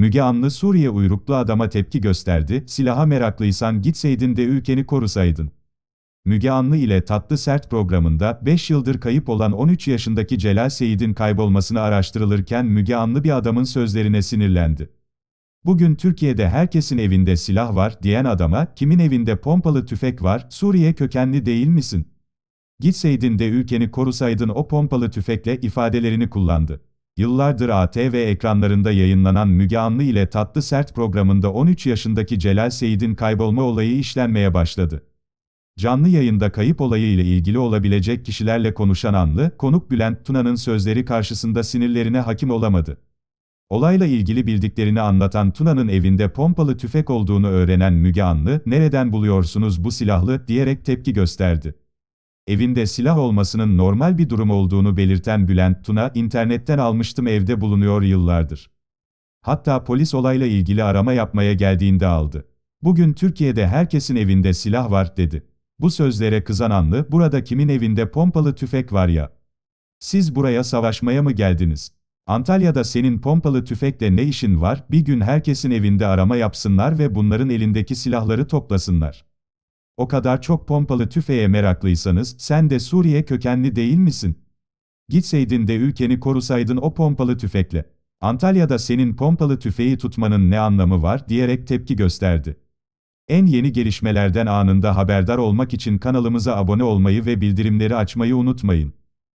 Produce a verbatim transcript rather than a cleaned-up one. Müge Anlı Suriye uyruklu adama tepki gösterdi, silaha meraklıysan gitseydin de ülkeni korusaydın. Müge Anlı ile Tatlı Sert programında beş yıldır kayıp olan on üç yaşındaki Celal Seyit'in kaybolmasını araştırılırken Müge Anlı bir adamın sözlerine sinirlendi. "Bugün Türkiye'de herkesin evinde silah var" diyen adama, "Kimin evinde pompalı tüfek var, Suriye kökenli değil misin? Gitseydin de ülkeni korusaydın" o pompalı tüfekle ifadelerini kullandı. Yıllardır A T V ekranlarında yayınlanan Müge Anlı ile Tatlı Sert programında on üç yaşındaki Celal Seyit'in kaybolma olayı işlenmeye başladı. Canlı yayında kayıp olayı ile ilgili olabilecek kişilerle konuşan Anlı, konuk Bülent Tuna'nın sözleri karşısında sinirlerine hakim olamadı. Olayla ilgili bildiklerini anlatan Tuna'nın evinde pompalı tüfek olduğunu öğrenen Müge Anlı, "Nereden buluyorsunuz bu silahlı?" diyerek tepki gösterdi. Evinde silah olmasının normal bir durum olduğunu belirten Bülent Tuna, "İnternetten almıştım, evde bulunuyor yıllardır. Hatta polis olayla ilgili arama yapmaya geldiğinde aldı. Bugün Türkiye'de herkesin evinde silah var" dedi. Bu sözlere kızan Anlı, "Burada kimin evinde pompalı tüfek var ya? Siz buraya savaşmaya mı geldiniz? Antalya'da senin pompalı tüfekle ne işin var? Bir gün herkesin evinde arama yapsınlar ve bunların elindeki silahları toplasınlar. O kadar çok pompalı tüfeğe meraklıysanız, sen de Suriye kökenli değil misin? Gitseydin de ülkeni korusaydın o pompalı tüfekle. Antalya'da senin pompalı tüfeği tutmanın ne anlamı var?" diyerek tepki gösterdi. En yeni gelişmelerden anında haberdar olmak için kanalımıza abone olmayı ve bildirimleri açmayı unutmayın.